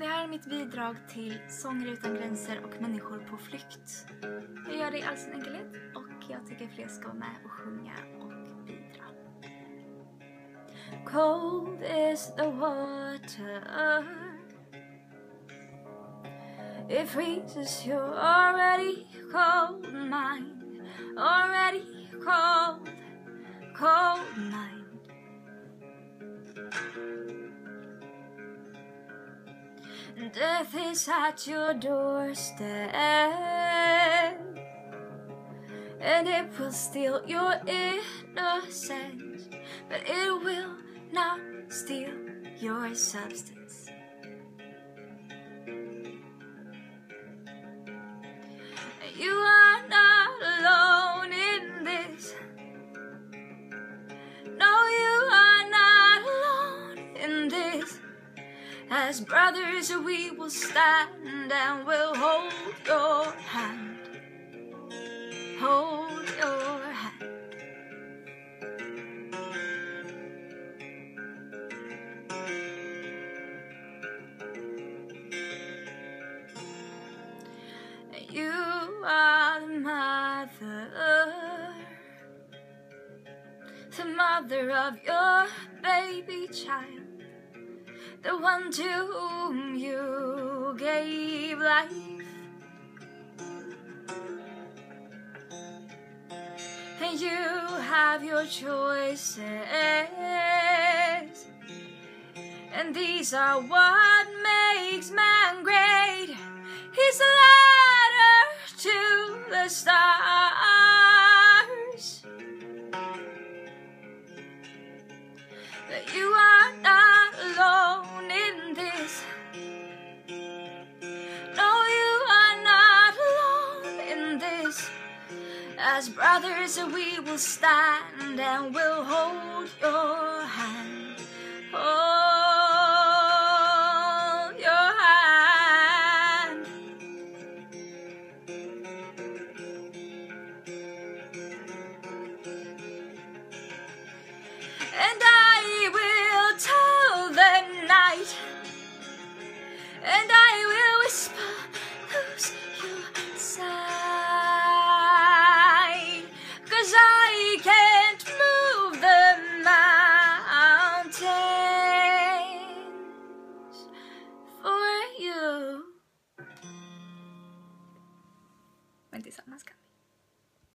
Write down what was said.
Det här är mitt bidrag till Sånger utan gränser och människor på flykt. Jag gör det i all sin enkelhet och jag tycker fler ska vara med och sjunga och bidra. Cold is the water, it freezes you already cold mind, already cold, cold mind. Death is at your doorstep, and it will steal your innocence, but it will not steal your substance. You are not alone in this. No, you are not alone in this. As brothers we will stand and we'll hold your hand, hold your hand. You are the mother of your baby child, the one to whom you gave life. And you have your choices, and these are what makes man great. He's the ladder to the stars. But you are not alone in this. No, you are not alone in this. As brothers we will stand and we'll hold your hand, hold your hand. And